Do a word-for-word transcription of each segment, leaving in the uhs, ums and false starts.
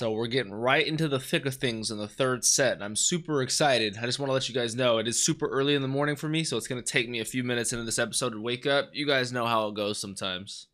So we're getting right into the thick of things in the third set, and I'm super excited. I just want to let you guys know it is super early in the morning for me, so it's going to take me a few minutes into this episode to wake up. You guys know how it goes sometimes.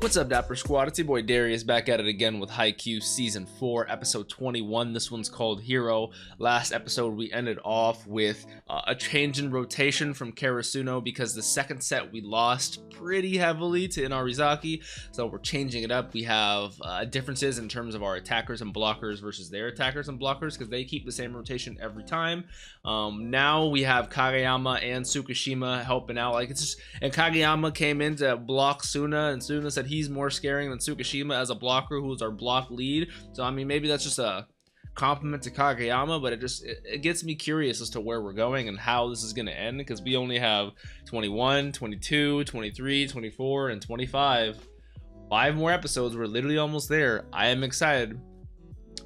What's up, Dapper Squad? It's your boy Darius back at it again with Haikyuu Season four, Episode twenty-one. This one's called Hero. Last episode, we ended off with uh, a change in rotation from Karasuno because the second set we lost pretty heavily to Inarizaki. So we're changing it up. We have uh, differences in terms of our attackers and blockers versus their attackers and blockers because they keep the same rotation every time. Um, now we have Kageyama and Tsukishima helping out. Like it's just, and Kageyama came in to block Suna, and Suna said he's more scaring than Tsukishima as a blocker, who's our block lead. So I mean, maybe that's just a compliment to Kageyama, but it just it, it gets me curious as to where we're going and how this is going to end, because we only have twenty-one, twenty-two, twenty-three, twenty-four, and twenty-five. Five more episodes. We're literally almost there. I am excited.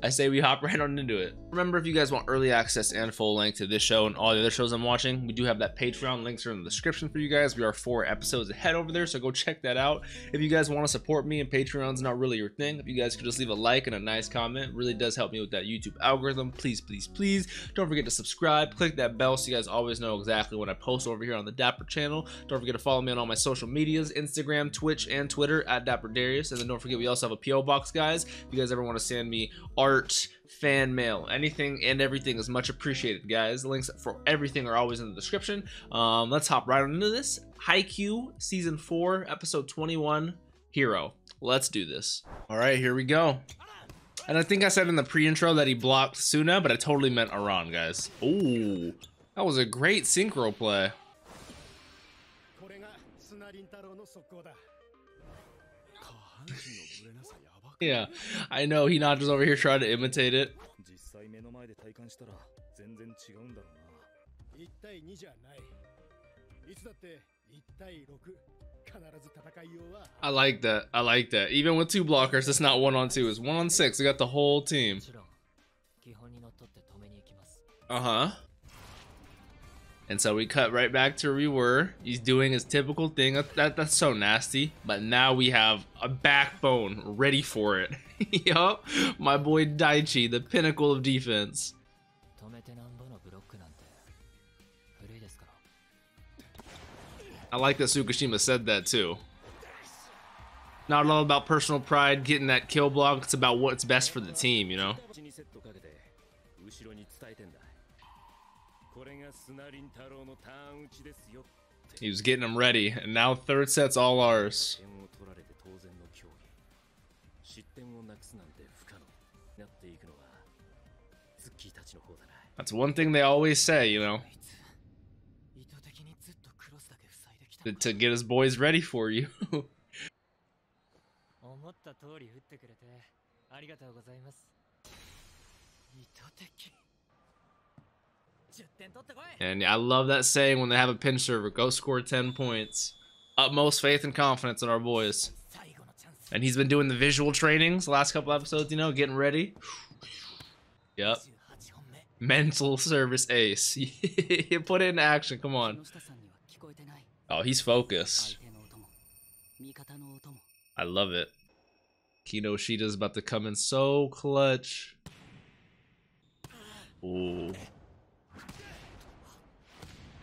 I say we hop right on into it. Remember, if you guys want early access and full length to this show and all the other shows I'm watching, we do have that Patreon. Links are in the description for you guys. We are four episodes ahead over there, so go check that out. If you guys want to support me and Patreon's not really your thing, if you guys could just leave a like and a nice comment, it really does help me with that YouTube algorithm. Please, please, please don't forget to subscribe. Click that bell so you guys always know exactly when I post over here on the Dapper channel. Don't forget to follow me on all my social medias, Instagram, Twitch, and Twitter at DapperDarius. And then don't forget, we also have a P O box, guys. If you guys ever want to send me art, fan mail, anything and everything is much appreciated, guys. The links for everything are always in the description. Um let's hop right on into this. Haikyuu Season four, Episode twenty-one, Hero. Let's do this. All right, here we go. And I think I said in the pre-intro that he blocked Suna, but I totally meant Aran, guys. Ooh, that was a great synchro play. Yeah, I know Hinata's over here trying to imitate it. I like that. I like that. Even with two blockers, it's not one on two. It's one on six. We got the whole team. Uh-huh. And so we cut right back to where we were. He's doing his typical thing. That, that, that's so nasty. But now we have a backbone ready for it. Yup. My boy Daichi, the pinnacle of defense. I like that Tsukishima said that too. Not all about personal pride, getting that kill block. It's about what's best for the team, you know? He was getting them ready, and now third set's all ours. That's one thing they always say, you know, to get his boys ready for you. And I love that saying when they have a pin server, go score ten points. Utmost faith and confidence in our boys. And he's been doing the visual trainings the last couple episodes, you know, getting ready. Yep. Mental service ace. Put it in action, come on. Oh, he's focused. I love it. Kinoshita's about to come in so clutch. Ooh.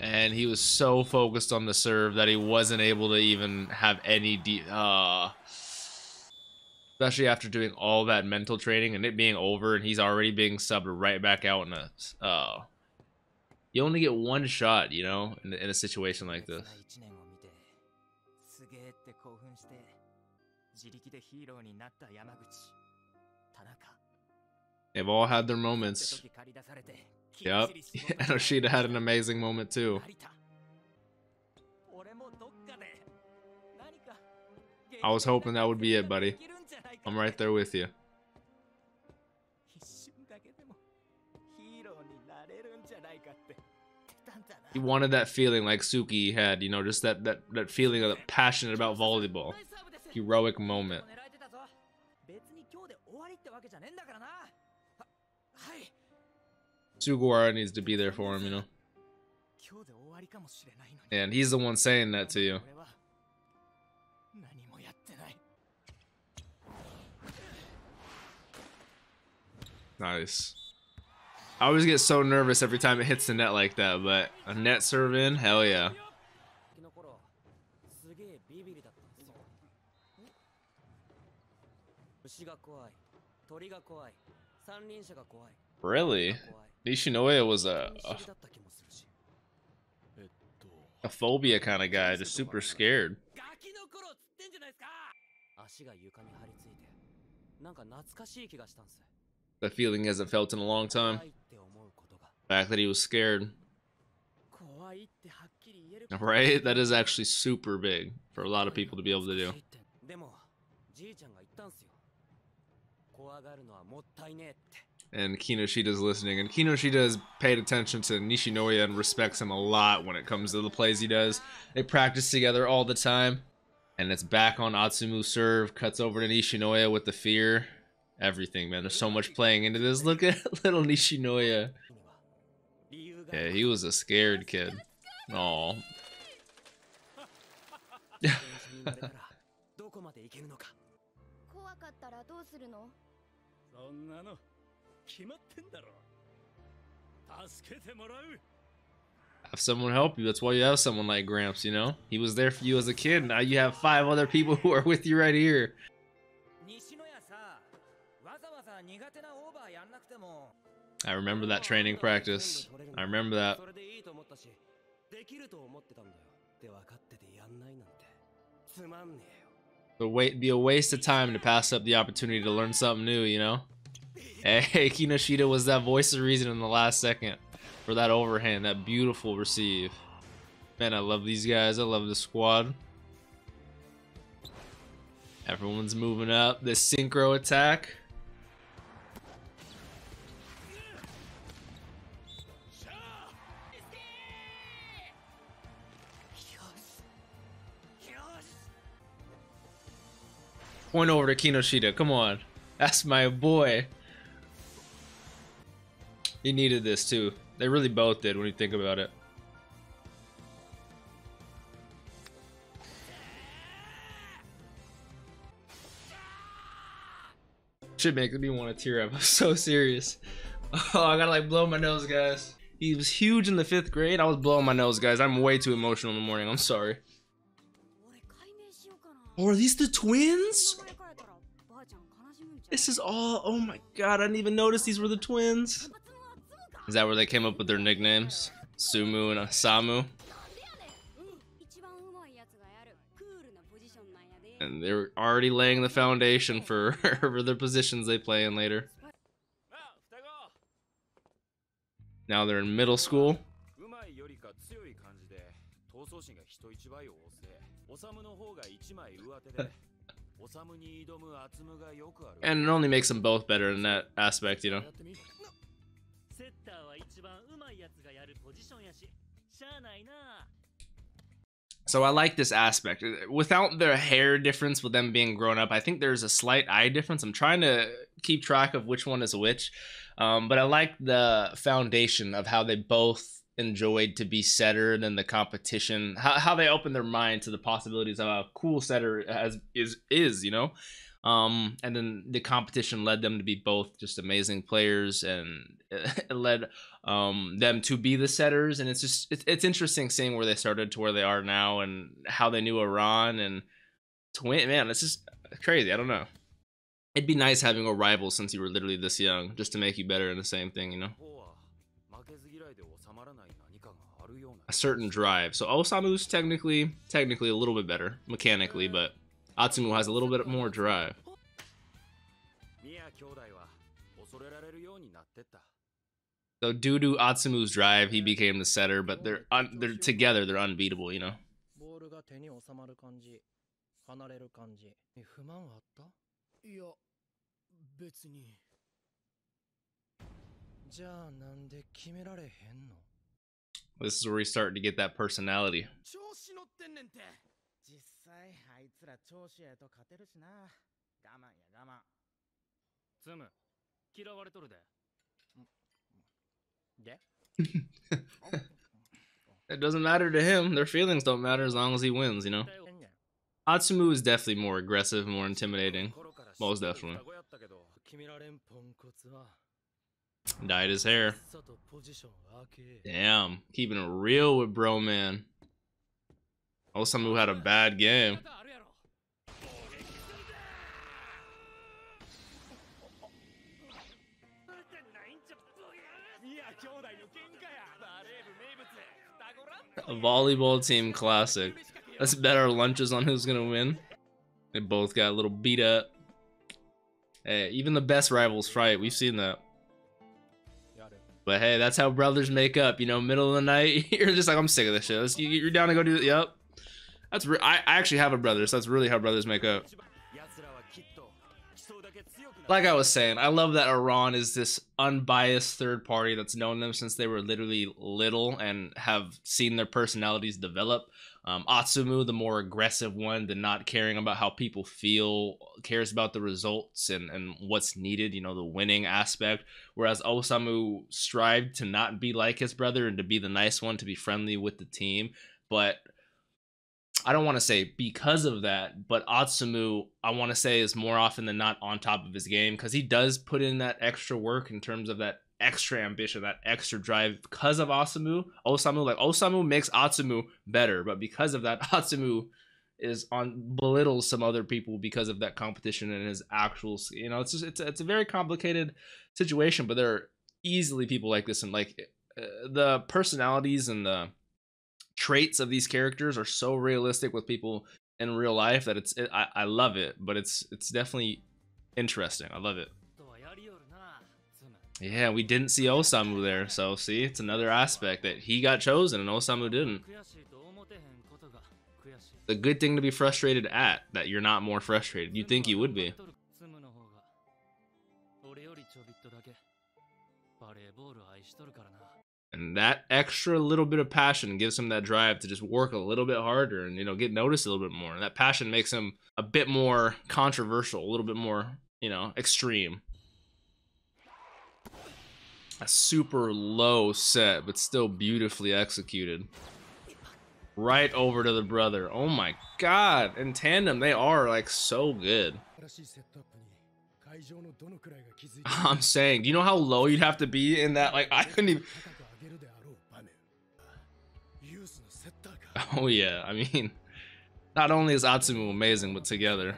And he was so focused on the serve that he wasn't able to even have any de uh, especially after doing all that mental training and it being over, and he's already being subbed right back out in a uh, you only get one shot, you know, in, in a situation like this. They've all had their moments. Yep, Kinoshita had an amazing moment too. I was hoping that would be it, buddy. I'm right there with you. He wanted that feeling like Suki had, you know, just that, that, that feeling of passionate about volleyball. Heroic moment. Sugawara needs to be there for him, you know. And he's the one saying that to you. Nice. I always get so nervous every time it hits the net like that, but a net serve in? Hell yeah. Really? Nishinoya was a, a, a phobia kind of guy, just super scared. That feeling hasn't felt in a long time. The fact that he was scared. Right? That is actually super big for a lot of people to be able to do. And Kinoshita's listening, and Kinoshita has paid attention to Nishinoya and respects him a lot when it comes to the plays he does. They practice together all the time, and it's back on Atsumu serve, cuts over to Nishinoya with the fear. Everything, man. There's so much playing into this. Look at little Nishinoya. Yeah, he was a scared kid. Aw. Have someone help you. That's why you have someone like Gramps, you know? He was there for you as a kid. Now you have five other people who are with you right here. I remember that training practice. I remember that. It would be a waste of time to pass up the opportunity to learn something new, you know? Hey, Kinoshita was that voice of reason in the last second for that overhand, that beautiful receive. Man, I love these guys. I love the squad. Everyone's moving up. The synchro attack. Point over to Kinoshita. Come on. That's my boy. He needed this too. They really both did when you think about it. Shit makes me want to tear up. I'm so serious. Oh, I gotta like blow my nose, guys. He was huge in the fifth grade. I was blowing my nose, guys. I'm way too emotional in the morning. I'm sorry. Oh, are these the twins? This is all, oh my god, I didn't even notice these were the twins. Is that where they came up with their nicknames? Sumu and Osamu? And they're already laying the foundation for, for their positions they play in later. Now they're in middle school. And it only makes them both better in that aspect, you know. So I like this aspect. Without the hair difference with them being grown up, I think there's a slight eye difference. I'm trying to keep track of which one is which. Um, but I like the foundation of how they both enjoyed to be setter and then the competition, how, how they open their mind to the possibilities of how cool setter as is is you know, um and then the competition led them to be both just amazing players, and it led um them to be the setters. And it's just it's, it's interesting seeing where they started to where they are now and how they knew Aran and Twin. Man, it's just crazy. I don't know, it'd be nice having a rival since you were literally this young, just to make you better in the same thing, you know. A certain drive. So Osamu's technically technically a little bit better mechanically, but Atsumu has a little bit more drive. So due to Atsumu's drive, he became the setter, but they're un they're together, they're unbeatable, you know. This is where we start to get that personality. It doesn't matter to him. Their feelings don't matter as long as he wins, you know? Atsumu is definitely more aggressive, more intimidating. Most definitely. Dyed his hair. Damn. Keeping it real with bro, man. Osamu had a bad game. A volleyball team classic. Let's bet our lunches on who's gonna win. They both got a little beat up. Hey, even the best rivals fight. We've seen that. But hey, that's how brothers make up. You know, middle of the night, you're just like, I'm sick of this shit. Let's, you're down to go do it. Yep. That's re I, I actually have a brother, so that's really how brothers make up. Like I was saying, I love that Aran is this unbiased third party that's known them since they were literally little and have seen their personalities develop. Um, Atsumu, the more aggressive one, the not caring about how people feel, cares about the results and, and what's needed, you know, the winning aspect. Whereas Osamu strived to not be like his brother and to be the nice one, to be friendly with the team. But I don't want to say because of that, but Atsumu, I want to say, is more often than not on top of his game because he does put in that extra work in terms of that extra ambition, that extra drive because of Osamu. Osamu, like Osamu makes Atsumu better, but because of that, Atsumu is on belittles some other people because of that competition and his actual, you know, it's just, it's, it's a very complicated situation, but there are easily people like this, and like uh, the personalities and the traits of these characters are so realistic with people in real life that it's, it, I, I love it, but it's, it's definitely interesting. I love it. Yeah, we didn't see Osamu there, so see, it's another aspect that he got chosen and Osamu didn't. The good thing to be frustrated at, that you're not more frustrated. You'd think you would be. And that extra little bit of passion gives him that drive to just work a little bit harder and, you know, get noticed a little bit more. And that passion makes him a bit more controversial, a little bit more, you know, extreme. A super low set, but still beautifully executed. Right over to the brother. Oh my god. In tandem, they are like so good. I'm saying, do you know how low you'd have to be in that? Like, I couldn't even. Oh yeah, I mean, not only is Atsumu amazing, but together.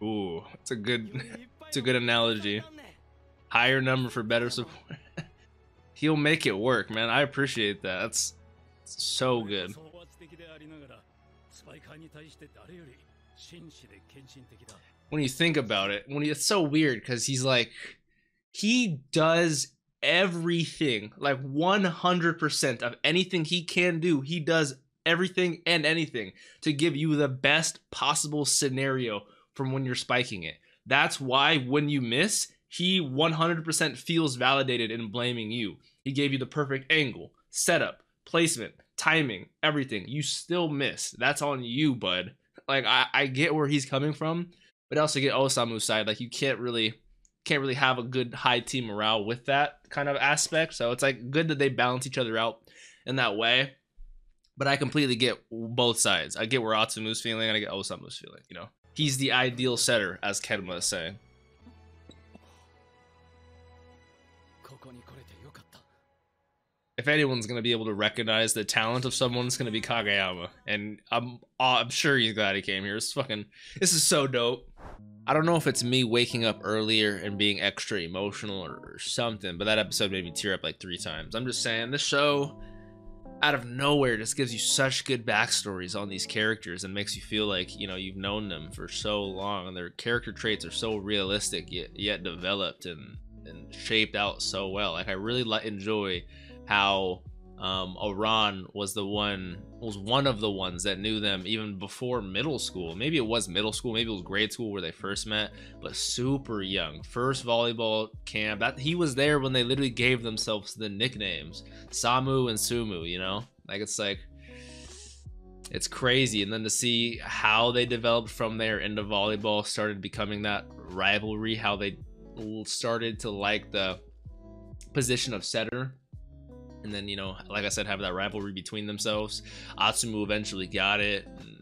Ooh, it's a good, it's a good analogy. Higher number for better support. He'll make it work, man. I appreciate that. That's so good. When you think about it, when he, it's so weird because he's like, he does everything, like one hundred percent of anything he can do. He does everything and anything to give you the best possible scenario from when you're spiking it. That's why when you miss, he one hundred percent feels validated in blaming you. He gave you the perfect angle, setup, placement, timing, everything. You still miss. That's on you, bud. Like I, I get where he's coming from, but I also get Osamu's side. Like you can't really, can't really have a good high team morale with that kind of aspect. So it's like good that they balance each other out in that way. But I completely get both sides. I get where Atsumu's feeling and I get Osamu's feeling. You know. He's the ideal setter, as Kenma is saying. If anyone's going to be able to recognize the talent of someone, it's going to be Kageyama. And I'm I'm sure he's glad he came here. It's fucking, this is so dope. I don't know if it's me waking up earlier and being extra emotional or, or something, but that episode made me tear up like three times. I'm just saying, this show, out of nowhere, just gives you such good backstories on these characters and makes you feel like, you know, you've known them for so long and their character traits are so realistic yet, yet developed and, and shaped out so well. Like I really enjoy how um, Aran was the one, was one of the ones that knew them even before middle school. Maybe it was middle school, maybe it was grade school where they first met, but super young. First volleyball camp, that he was there when they literally gave themselves the nicknames, Samu and Sumu, you know? Like it's like, it's crazy. And then to see how they developed from there into volleyball, started becoming that rivalry, how they started to like the position of setter. and then, you know, like I said, have that rivalry between themselves. Atsumu eventually got it, and,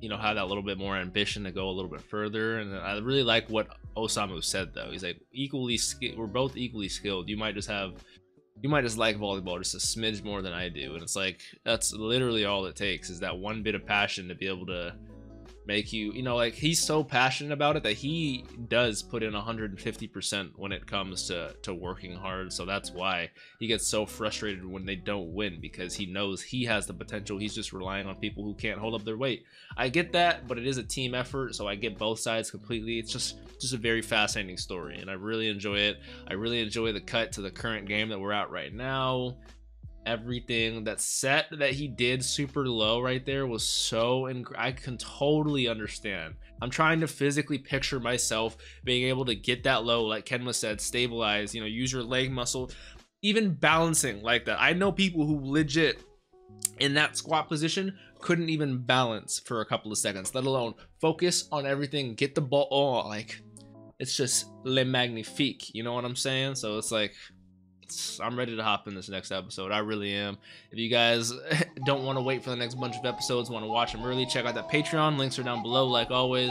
you know, have that little bit more ambition to go a little bit further. And I really like what Osamu said, though. He's like, equally, we're both equally skilled. You might just have, you might just like volleyball just a smidge more than I do. And it's like, that's literally all it takes, is that one bit of passion to be able to make you, you know, like, he's so passionate about it that he does put in one hundred fifty percent when it comes to to working hard. So that's why he gets so frustrated when they don't win, because he knows he has the potential. He's just relying on people who can't hold up their weight. I get that, but it is a team effort, so I get both sides completely. It's just just a very fascinating story, and I really enjoy it. I really enjoy the cut to the current game that we're at right now. Everything, that set that he did super low right there was so, and I can totally understand. I'm trying to physically picture myself being able to get that low, like Kenma said, stabilize, you know, use your leg muscle, even balancing like that. I know people who legit in that squat position couldn't even balance for a couple of seconds, let alone focus on everything, get the ball. Oh, like, it's just le magnifique, you know what I'm saying? So it's like, I'm ready to hop in this next episode. I really am. If you guys don't want to wait for the next bunch of episodes, want to watch them early, check out that Patreon. Links are down below, like always.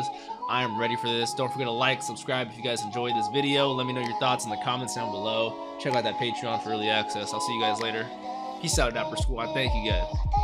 I am ready for this. Don't forget to like, subscribe if you guys enjoyed this video. Let me know your thoughts in the comments down below. Check out that Patreon for early access. I'll see you guys later. Peace out, Dapper Squad. Thank you guys.